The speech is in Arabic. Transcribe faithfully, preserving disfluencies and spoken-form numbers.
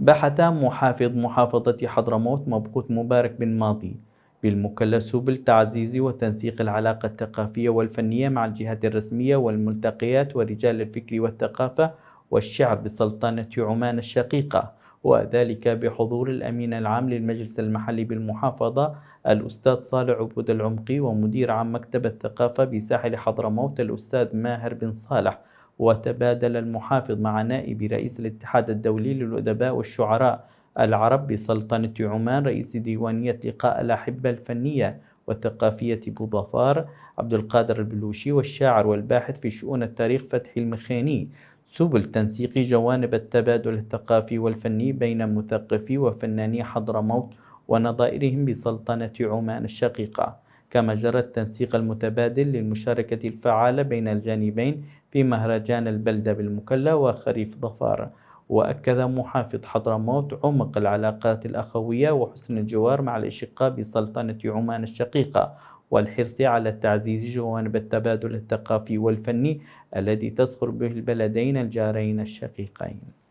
بحث محافظ محافظة حضرموت مبخوت مبارك بن ماضي بالمكلس سبل تعزيز وتنسيق العلاقة الثقافية والفنية مع الجهات الرسمية والملتقيات ورجال الفكر والثقافة والشعر بسلطنة عمان الشقيقة، وذلك بحضور الأمين العام للمجلس المحلي بالمحافظة الأستاذ صالح عبود العمقي، ومدير عام مكتب الثقافة بساحل حضرموت الأستاذ ماهر بن صالح. وتبادل المحافظ مع نائب رئيس الاتحاد الدولي للأدباء والشعراء العرب بسلطنة عمان رئيس ديوانية لقاء الأحبة الفنية والثقافية بظفار عبد القادر البلوشي والشاعر والباحث في شؤون التاريخ فتحي المخاني سبل تنسيق جوانب التبادل الثقافي والفني بين مثقفي وفناني حضرموت ونظائرهم بسلطنة عمان الشقيقة، كما جرى التنسيق المتبادل للمشاركة الفعالة بين الجانبين في مهرجان البلدة بالمكلا وخريف ظفار. وأكد محافظ حضرموت عمق العلاقات الأخوية وحسن الجوار مع الأشقاء بسلطنة عمان الشقيقة والحرص على تعزيز جوانب التبادل الثقافي والفني الذي تزخر به البلدين الجارين الشقيقين.